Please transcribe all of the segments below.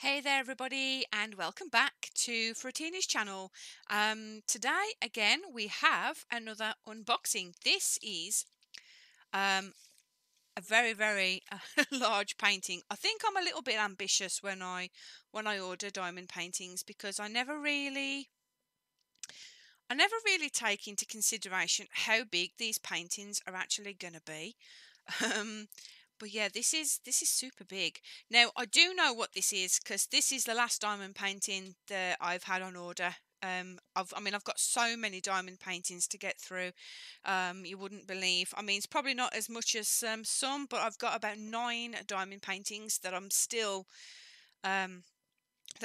Hey there everybody, and welcome back to Fruttini's channel. Today again we have another unboxing. This is a very, very large painting. I think I'm a little bit ambitious when I order diamond paintings, because I never really take into consideration how big these paintings are actually gonna be. But yeah, this is super big. Now, I do know what this is, because this is the last diamond painting that I've had on order. I mean, I've got so many diamond paintings to get through. You wouldn't believe. I mean, it's probably not as much as some, but I've got about 9 diamond paintings that I'm still, that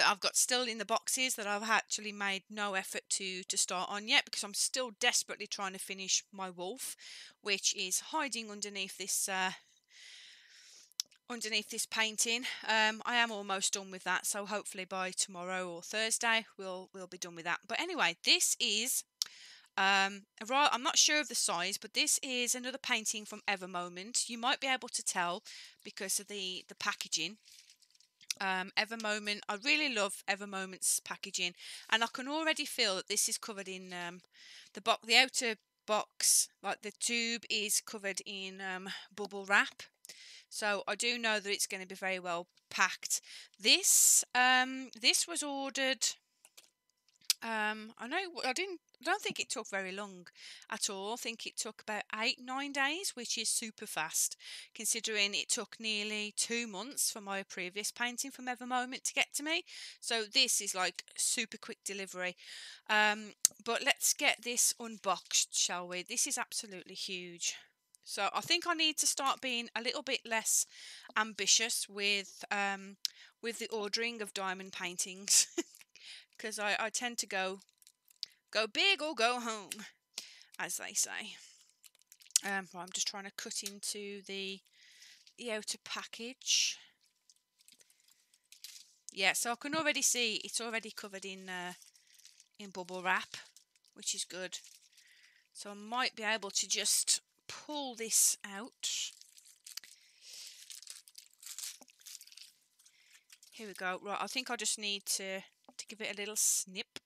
I've got still in the boxes, that I've actually made no effort to start on yet, because I'm still desperately trying to finish my wolf, which is hiding underneath this. Underneath this painting. I am almost done with that, so hopefully by tomorrow or Thursday we'll be done with that. But anyway, this is I'm not sure of the size, but this is another painting from Ever Moment. You might be able to tell because of the packaging. Ever Moment, I really love Ever Moment's packaging, and I can already feel that this is covered in the outer box, like the tube, is covered in bubble wrap. So I do know that it's going to be very well packed. This this was ordered. I don't think it took very long at all. I think it took about 8-9 days, which is super fast, considering it took nearly 2 months for my previous painting from Ever Moment to get to me. So this is like super quick delivery. But let's get this unboxed, shall we? This is absolutely huge. So I think I need to start being a little bit less ambitious with the ordering of diamond paintings, because I tend to go big or go home, as they say. Well, I'm just trying to cut into the outer package. Yeah, so I can already see it's already covered in bubble wrap, which is good. So I might be able to just pull this out. Here we go. Right, I think I just need to give it a little snip.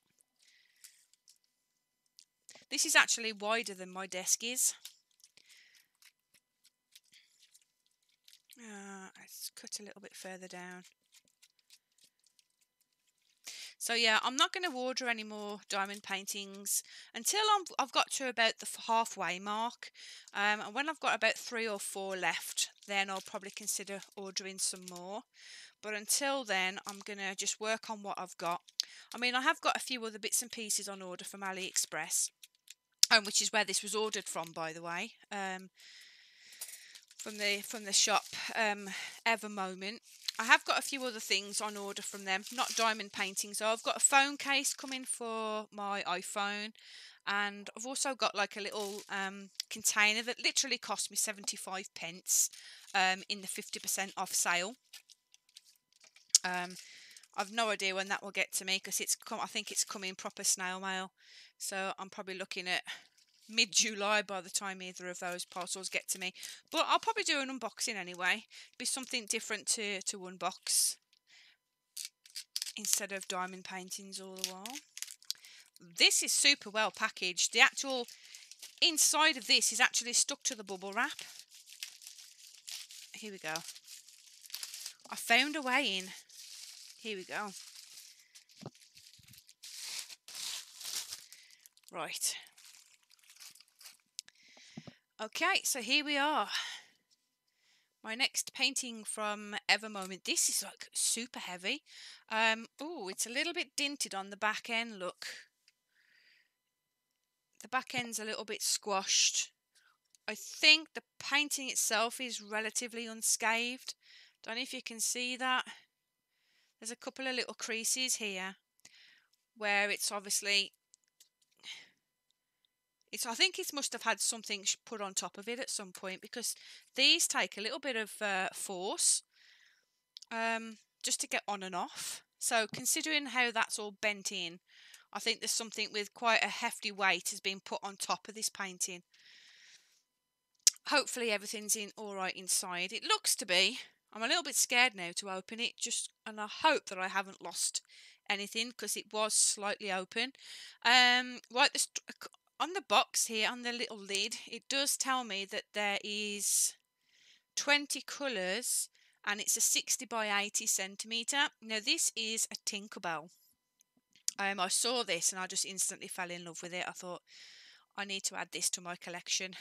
This is actually wider than my desk is. Let's cut a little bit further down. So yeah, I'm not going to order any more diamond paintings until I've got to about the halfway mark. And when I've got about 3 or 4 left, then I'll probably consider ordering some more. But until then, I'm going to just work on what I've got. I mean, I have got a few other bits and pieces on order from AliExpress, which is where this was ordered from, by the way, from the shop Ever Moment. I have got a few other things on order from them, not diamond paintings. So I've got a phone case coming for my iPhone, and I've also got like a little container that literally cost me 75p in the 50% off sale. I've no idea when that will get to me, because I think it's coming proper snail mail. So I'm probably looking at mid-July by the time either of those parcels get to me, but I'll probably do an unboxing anyway. It'd be something different to unbox instead of diamond paintings all the while. This is super well packaged. The actual inside of this is actually stuck to the bubble wrap. Here we go. I found a way in. Here we go. Right. Okay, so here we are. My next painting from Ever Moment. This is like super heavy. Oh, it's a little bit dinted on the back end. Look, the back end's a little bit squashed. I think the painting itself is relatively unscathed. Don't know if you can see that. There's a couple of little creases here where it's obviously. I think it must have had something put on top of it at some point, because these take a little bit of force just to get on and off. So considering how that's all bent in, I think there's something with quite a hefty weight has been put on top of this painting. Hopefully everything's all right inside. It looks to be. I'm a little bit scared now to open it, just, and I hope that I haven't lost anything because it was slightly open. Right, on the box here, on the little lid, it does tell me that there is 20 colours and it's a 60 by 80 centimetre. Now this is a Tinkerbell. I saw this and I just instantly fell in love with it. I thought, I need to add this to my collection.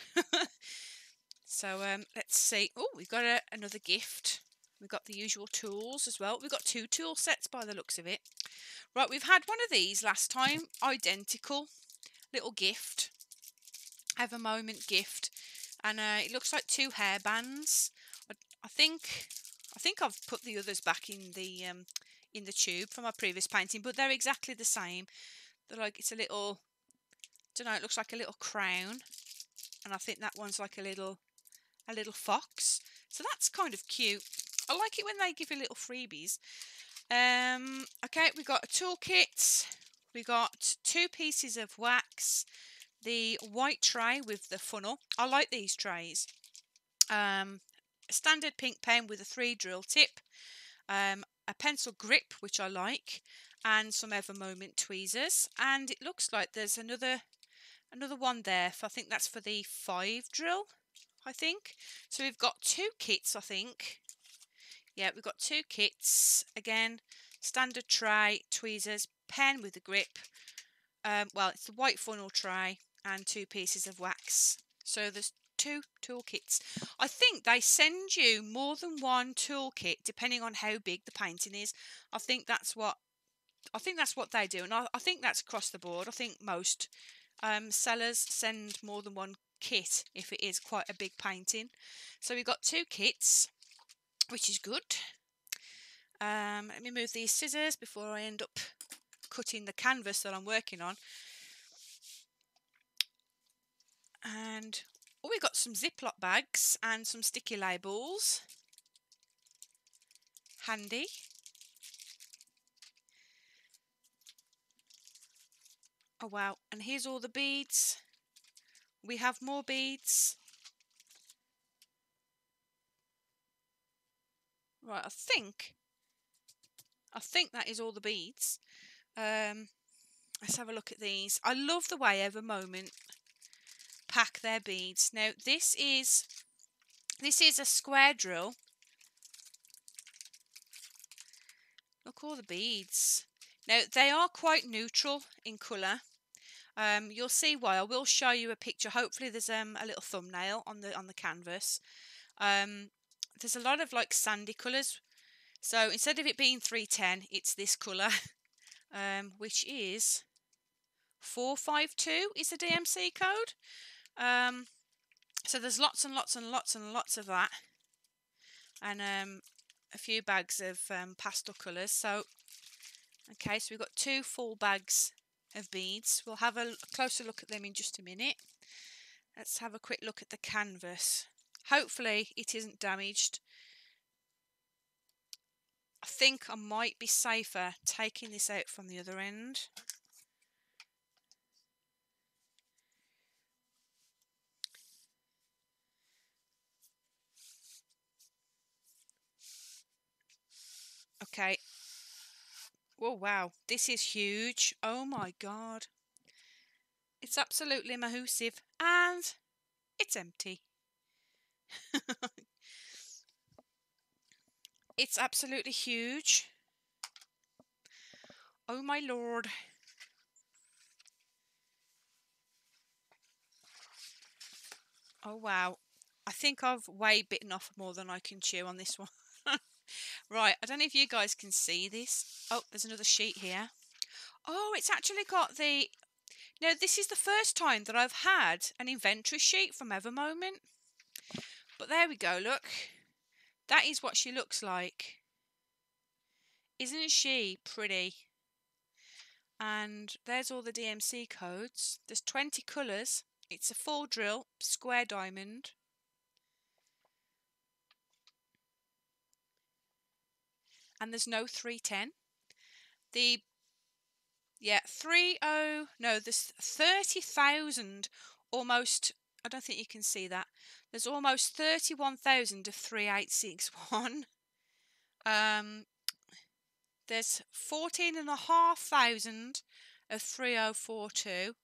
So let's see. Oh, we've got another gift. We've got the usual tools as well. We've got two tool sets by the looks of it. Right, we've had one of these last time. Identical little gift. Ever Moment gift. And it looks like two hair bands. I think I've put the others back in the tube from my previous painting, but they're exactly the same. They're like, it's a little, I don't know, it looks like a little crown, and I think that one's like a little fox. So that's kind of cute. I like it when they give you little freebies. Okay, we got a toolkit. We got two pieces of wax. The white tray with the funnel. I like these trays. A standard pink pen with a 3-drill tip. A pencil grip, which I like, and some Ever Moment tweezers. And it looks like there's another one there. I think that's for the 5-drill, I think. So we've got two kits, I think. Yeah, we've got two kits. Again, standard tray, tweezers, pen with a grip. Well, it's the white funnel tray and two pieces of wax. So there's two toolkits. I think they send you more than one toolkit depending on how big the painting is. I think that's what they do, and I think that's across the board. I think most sellers send more than one kit if it is quite a big painting. So we've got two kits, which is good. Let me move these scissors before I end up cutting the canvas that I'm working on. And oh, we've got some Ziploc bags and some sticky labels. Handy. Oh wow, and here's all the beads. We have more beads. Right, I think that is all the beads. Let's have a look at these. I love the way Ever Moment pack their beads. Now this is a square drill. Look, all the beads. Now they are quite neutral in colour. You'll see why. I will show you a picture. Hopefully there's a little thumbnail on the canvas. There's a lot of like sandy colours. So instead of it being 310, it's this colour, which is 452 is the DMC code. So there's lots and lots and lots and lots of that, and a few bags of pastel colours. So okay, so we've got two full bags of beads. We'll have a closer look at them in just a minute. Let's have a quick look at the canvas. Hopefully it isn't damaged. I think I might be safer taking this out from the other end. Okay. Oh wow, this is huge. Oh my god. It's absolutely mahoosive, and it's empty. It's absolutely huge. Oh my lord. Oh wow. I think I've way bitten off more than I can chew on this one. Right, I don't know if you guys can see this. Oh, there's another sheet here. Oh, it's actually got the... Now, this is the first time that I've had an inventory sheet from Ever Moment. But there we go, look. That is what she looks like. Isn't she pretty? And there's all the DMC codes. There's 20 colours. It's a 4-drill, square diamond. And there's no 310. There's 30,000 almost. I don't think you can see that. There's almost 31,000 of 3861. There's 14,500 of 3042.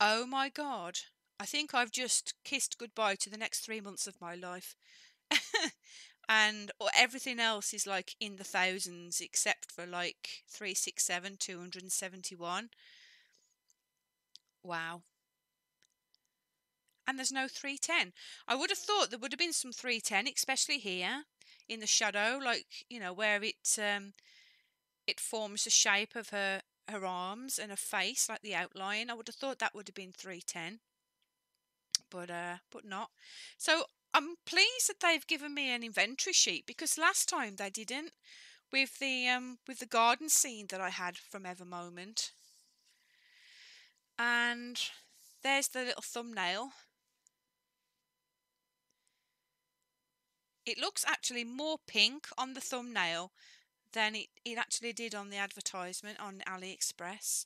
Oh my God. I think I've just kissed goodbye to the next 3 months of my life. And everything else is like in the thousands except for like 367, 271. Wow. And there's no 310. I would have thought there would have been some 310, especially here in the shadow, like, you know, where it forms the shape of her arms and her face, like the outline. I would have thought that would have been 310, but not. So I'm pleased that they've given me an inventory sheet, because last time they didn't, with the garden scene that I had from Ever Moment. And there's the little thumbnail. It looks actually more pink on the thumbnail than it actually did on the advertisement on AliExpress.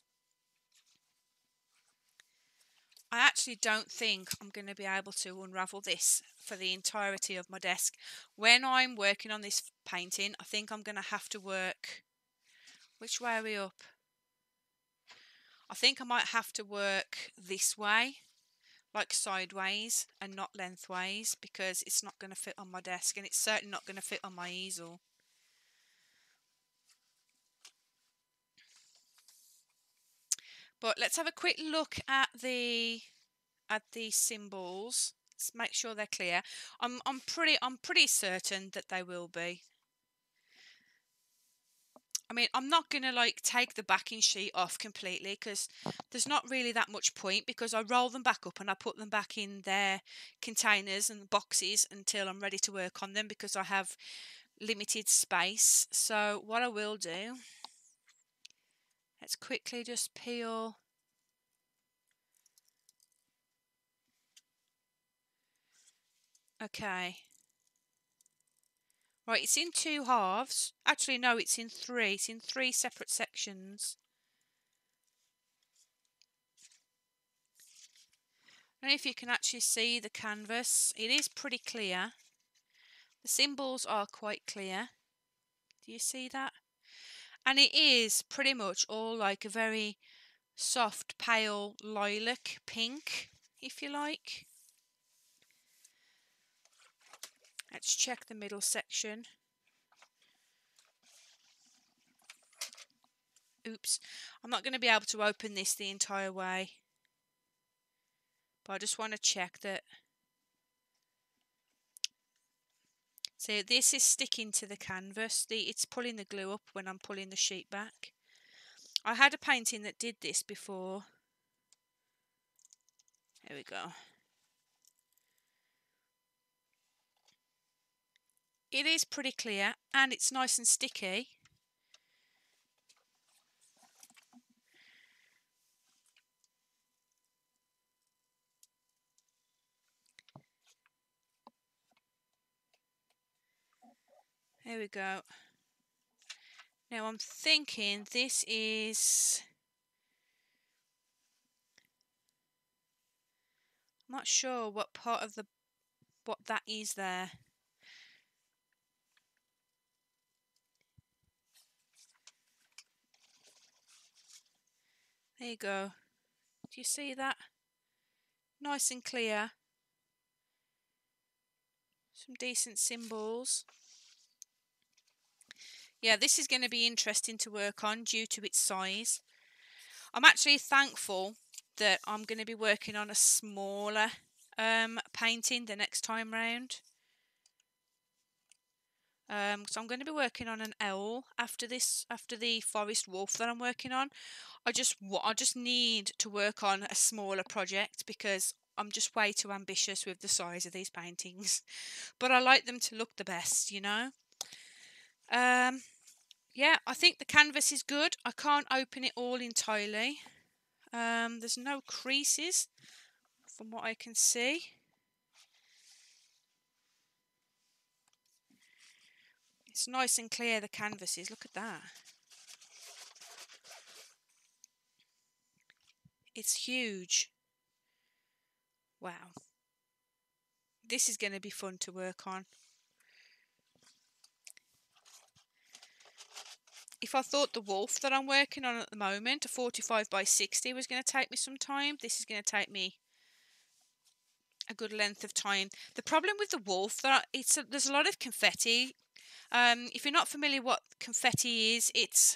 I actually don't think I'm going to be able to unravel this for the entirety of my desk. When I'm working on this painting, I think I'm going to have to work... Which way are we up? I think I might have to work this way, like sideways and not lengthways, because it's not going to fit on my desk, and it's certainly not going to fit on my easel. But let's have a quick look at the symbols. Let's make sure they're clear. I'm pretty certain that they will be. I mean, I'm not going to like take the backing sheet off completely, because there's not really that much point, because I roll them back up and I put them back in their containers and boxes until I'm ready to work on them, because I have limited space. So what I will do, let's quickly just peel. Okay. Right, it's in two halves. Actually, no, it's in three. It's in three separate sections. I don't know if you can actually see the canvas. It is pretty clear. The symbols are quite clear. Do you see that? And it is pretty much all like a very soft, pale lilac pink, if you like. Let's check the middle section. Oops, I'm not going to be able to open this the entire way, but I just want to check that. So this is sticking to the canvas. It's pulling the glue up when I'm pulling the sheet back. I had a painting that did this before. There we go. It is pretty clear, and it's nice and sticky. There we go. Now I'm thinking this is... I'm not sure what part of what that is there. There you go. Do you see that? Nice and clear. Some decent symbols. Yeah, this is going to be interesting to work on due to its size. I'm actually thankful that I'm going to be working on a smaller painting the next time round. So I'm going to be working on an owl after this, after the forest wolf that I'm working on. I just need to work on a smaller project, because I'm just way too ambitious with the size of these paintings. But I like them to look the best, you know. Yeah, I think the canvas is good. I can't open it all entirely. There's no creases from what I can see. It's nice and clear, the canvases. Look at that. It's huge. Wow. This is going to be fun to work on. If I thought the wolf that I'm working on at the moment, a 45 by 60 was going to take me some time, this is going to take me a good length of time. The problem with the wolf, there's a lot of confetti. If you're not familiar what confetti is, it's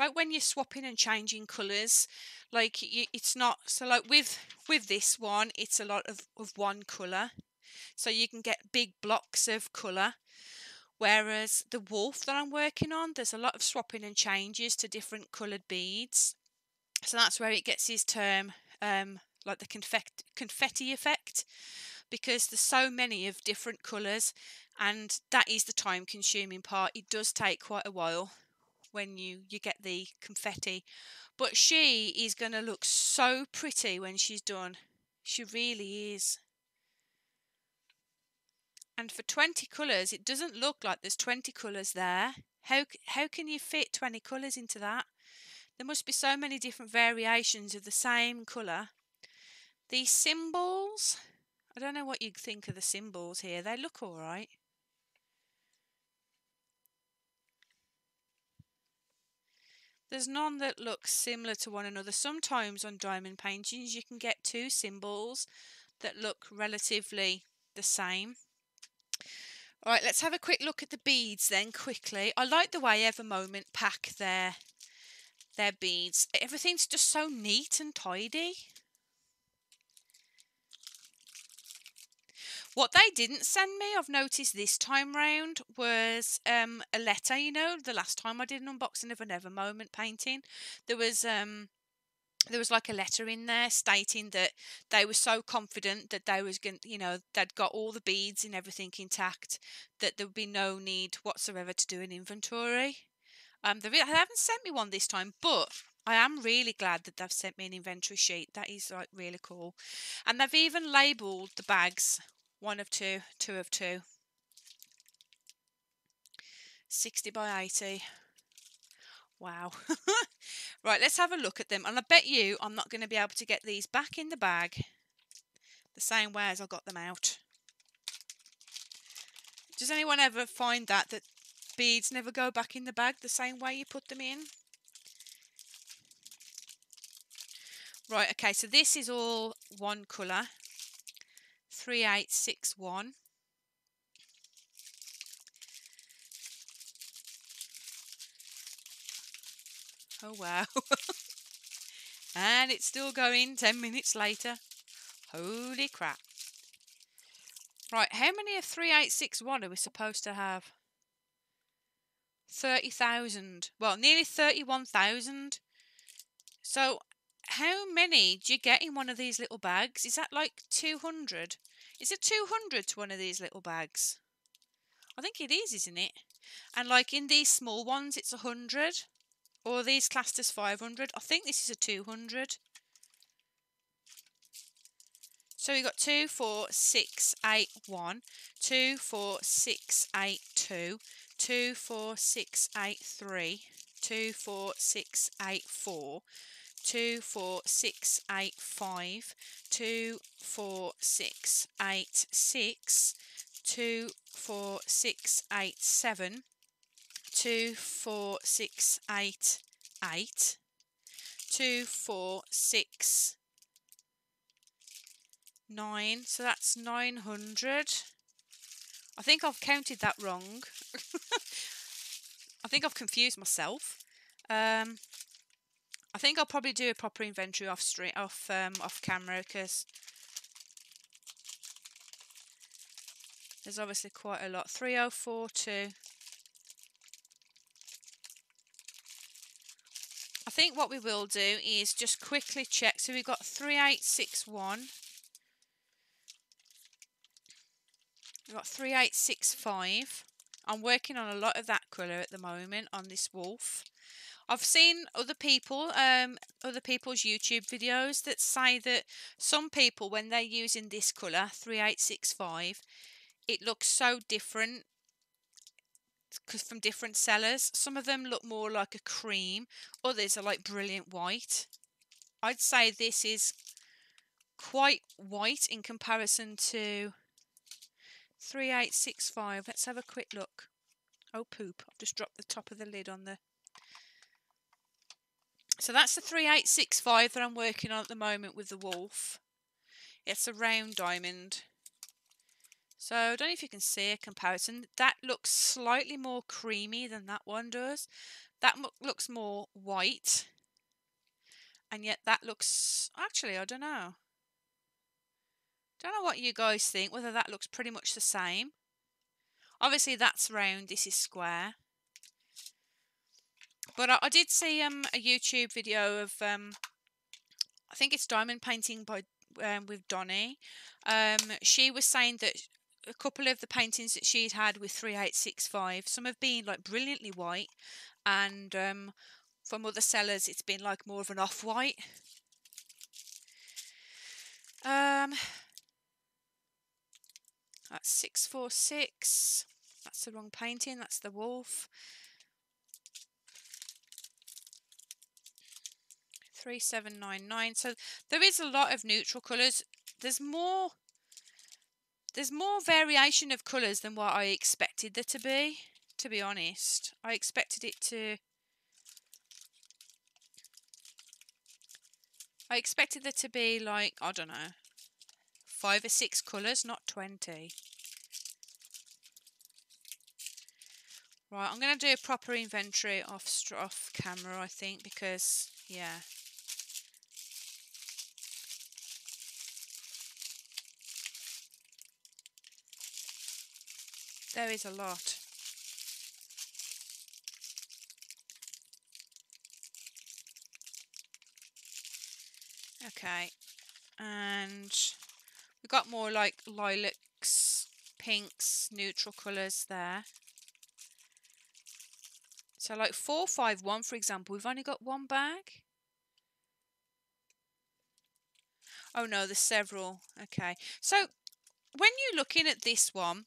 like when you're swapping and changing colours. Like it's not, so like with this one, it's a lot of one colour. So you can get big blocks of colour. Whereas the wolf that I'm working on, there's a lot of swapping and changes to different coloured beads. So that's where it gets his term, like the confetti effect, because there's so many of different colours, and that is the time consuming part. It does take quite a while when you get the confetti. But she is going to look so pretty when she's done. She really is. And for 20 colours, it doesn't look like there's 20 colours there. How can you fit 20 colours into that? There must be so many different variations of the same colour. These symbols, I don't know what you think of the symbols here. They look all right. There's none that looks similar to one another. Sometimes on diamond paintings, you can get two symbols that look relatively the same. All right, let's have a quick look at the beads then, quickly. I like the way Ever Moment pack their beads. Everything's just so neat and tidy. What they didn't send me, I've noticed this time round, was a letter. You know, the last time I did an unboxing of an Ever Moment painting, there was like a letter in there stating that they were so confident that they was going, you know, they'd got all the beads and everything intact, that there would be no need whatsoever to do an inventory. They haven't sent me one this time, but I am really glad that they've sent me an inventory sheet. That is like really cool, and they've even labelled the bags 1 of 2, 2 of 2, 60 by 80. Wow. Right, let's have a look at them. And I bet you I'm not going to be able to get these back in the bag the same way as I got them out. Does anyone ever find that beads never go back in the bag the same way you put them in? Right, okay, so this is all one colour. 3861. Oh wow. And it's still going 10 minutes later. Holy crap. Right, how many of 3861 are we supposed to have? 30,000. Well, nearly 31,000. So how many do you get in one of these little bags? Is that like 200? Is it 200 to one of these little bags? I think it is, isn't it? And like in these small ones, it's 100. Or these classed as 500. I think this is a 200. So we've got 2, 4, 6, 8, 1, 2, 4, 6, 8, 2, 2, 4, 6, 8, 3, 2, 4, 6, 8, 4, 2, 4, 6, 8, 5, 2, 4, 6, 8, 6, 2, 4, 6, 8, 7. 2, 4, 6, 8, 8, 2, 4, 6, 9. So that's 900. I think I've counted that wrong. I think I've confused myself. I think I'll probably do a proper inventory off camera, because there's obviously quite a lot. 3042. I think what we will do is just quickly check. So we've got 3861. We've got 3865. I'm working on a lot of that colour at the moment on this wolf. I've seen other people's YouTube videos that say that some people, when they're using this colour, 3865, it looks so different. Because from different sellers, some of them look more like a cream, others are like brilliant white. I'd say this is quite white in comparison to 3865. Let's have a quick look. Oh poop, I've just dropped the top of the lid on the So that's the 3865 that I'm working on at the moment with the wolf. It's a round diamond. So I don't know if you can see a comparison. That looks slightly more creamy than that one does. That looks more white. And yet that looks... Actually, I don't know. Don't know what you guys think, whether that looks pretty much the same. Obviously that's round, this is square. But I did see a YouTube video of, I think it's diamond painting by with Donnie. She was saying that a couple of the paintings that she'd had with 3865, some have been like brilliantly white, and from other sellers it's been like more of an off-white. That's 646. That's the wrong painting, that's the wolf. 3799. So there is a lot of neutral colours. There's more variation of colours than what I expected there to be honest. I expected it to be like, I don't know, 5 or 6 colours, not 20. Right, I'm going to do a proper inventory off camera, I think, because, yeah. There is a lot. Okay, and we've got more like lilacs, pinks, neutral colours there. So like 451, for example, we've only got one bag. Oh no, there's several. Okay, so when you're looking at this one,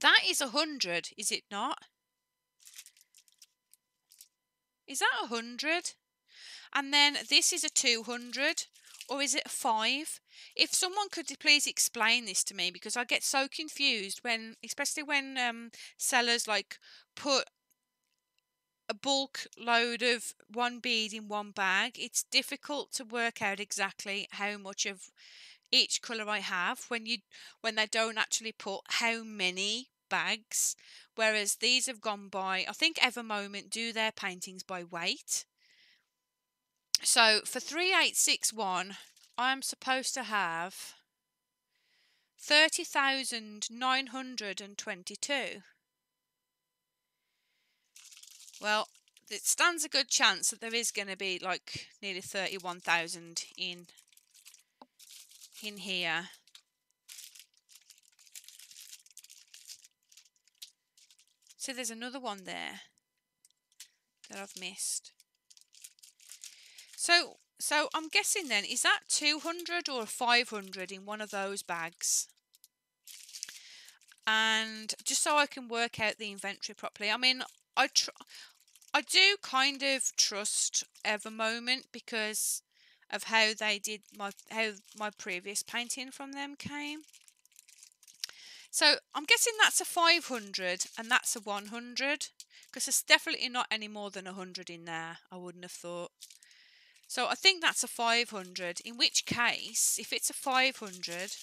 that is 100, is it not? Is that 100? And then this is a 200, or is it a 5? If someone could please explain this to me, because I get so confused when, especially when sellers like put a bulk load of one bead in one bag. It's difficult to work out exactly how much of each colour I have when they don't actually put how many bags. Whereas these have gone by, I think Ever Moment do their paintings by weight. So for 3861, I'm supposed to have 30,922. Well, it stands a good chance that there is going to be like nearly 31,000 in here. So there's another one there that I've missed. So I'm guessing then, is that 200 or 500 in one of those bags? And just so I can work out the inventory properly, I mean, I do kind of trust Ever Moment because of how they did how my previous painting from them came. So I'm guessing that's a 500 and that's a 100, because there's definitely not any more than 100 in there, I wouldn't have thought. So I think that's a 500, in which case, if it's a 500,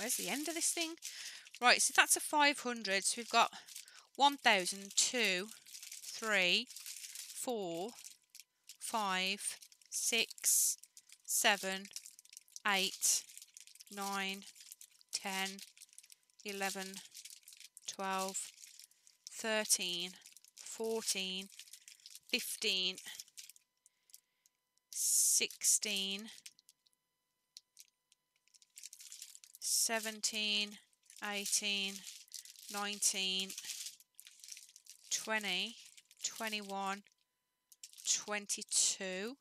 where's the end of this thing? Right, so that's a 500, so we've got 1,000, 2, 3, 4, 5, 6, 7, 8, 9, 10, 11, 12, 13, 14, 15, 16, 17, 18, 19, 20, 21, 22.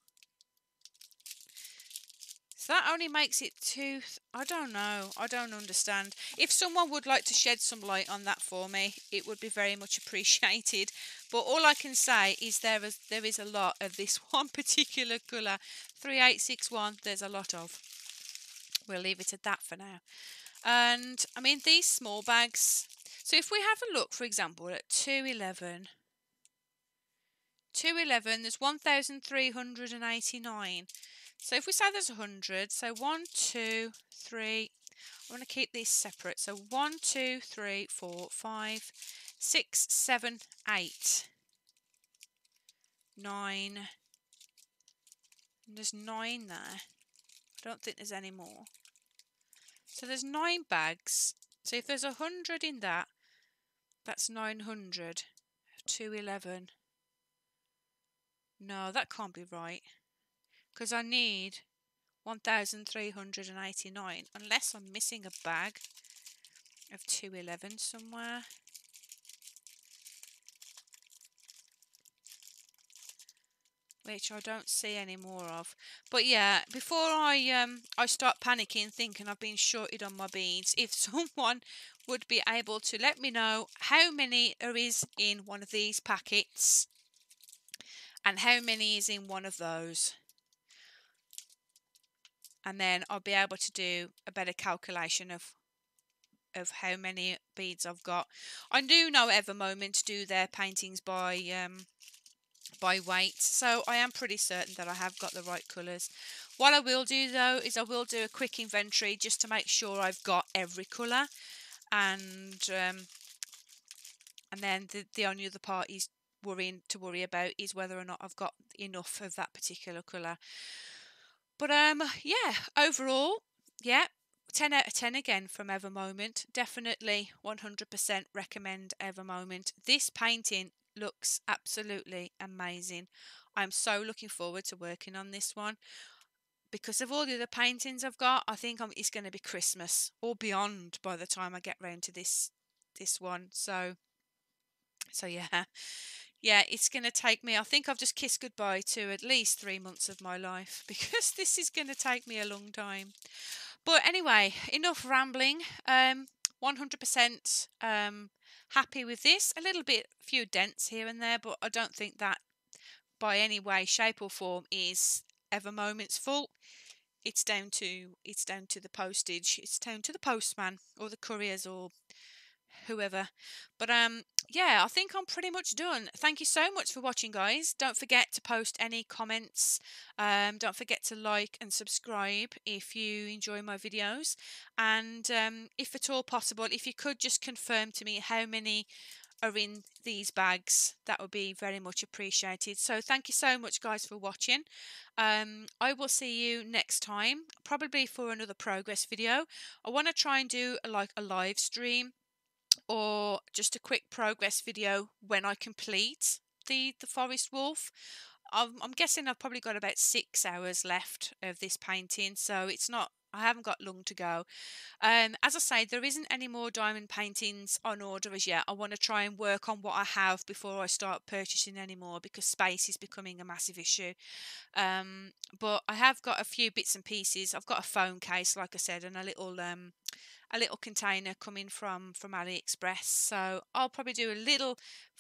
So that only makes it two. I don't know. I don't understand. If someone would like to shed some light on that for me, it would be very much appreciated. But all I can say is there is a lot of this one particular colour. 3861, there's a lot of. We'll leave it at that for now. And I mean, these small bags. So if we have a look, for example, at 211, 211, there's 1,389. So if we say there's 100, so 1, 2, 3, I want to keep these separate. So 1, 2, 3, 4, 5, 6, 7, 8, 9, and there's 9 there. I don't think there's any more. So there's 9 bags. So if there's 100 in that, that's 900. 211. No, that can't be right. Because I need 1,389. Unless I'm missing a bag of 211 somewhere. Which I don't see any more of. But yeah, before I start panicking, thinking I've been shorted on my beads, if someone would be able to let me know how many there is in one of these packets and how many is in one of those, and then I'll be able to do a better calculation of how many beads I've got. I do know Ever Moment do their paintings by weight, so I am pretty certain that I have got the right colours. What I will do though is I will do a quick inventory just to make sure I've got every colour, and then the only other part is to worry about is whether or not I've got enough of that particular colour. But yeah, overall, yeah, 10 out of 10 again from Ever Moment. Definitely 100% recommend Ever Moment. This painting looks absolutely amazing. I'm so looking forward to working on this one. Because of all the other paintings I've got, I think it's going to be Christmas or beyond by the time I get round to this one. So yeah, it's going to take me, I think I've just kissed goodbye to at least 3 months of my life, because this is going to take me a long time. But anyway, enough rambling. 100% happy with this. A little bit, few dents here and there, but I don't think that by any way, shape or form is Ever Moment's fault. It's down to the postage. It's down to the postman or the couriers or whoever. But yeah, I think I'm pretty much done. Thank you so much for watching, guys. Don't forget to post any comments. Don't forget to like and subscribe if you enjoy my videos. And if at all possible, if you could just confirm to me how many are in these bags, that would be very much appreciated. So thank you so much, guys, for watching. I will see you next time, probably for another progress video. I want to try and do a live stream or just a quick progress video when I complete the Forest Wolf. I'm guessing I've probably got about 6 hours left of this painting, so it's not, I haven't got long to go. As I say, there isn't any more diamond paintings on order as yet. I want to try and work on what I have before I start purchasing any more, because space is becoming a massive issue. But I have got a few bits and pieces. I've got a phone case, like I said, and a little container coming from AliExpress. So I'll probably do a little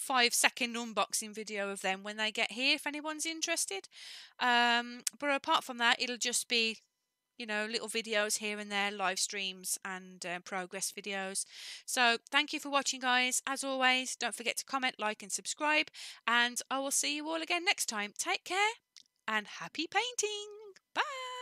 5-second unboxing video of them when they get here, if anyone's interested. But apart from that, it'll just be, you know, little videos here and there, live streams and progress videos. So thank you for watching, guys. As always, don't forget to comment, like and subscribe, and I will see you all again next time. Take care and happy painting. Bye.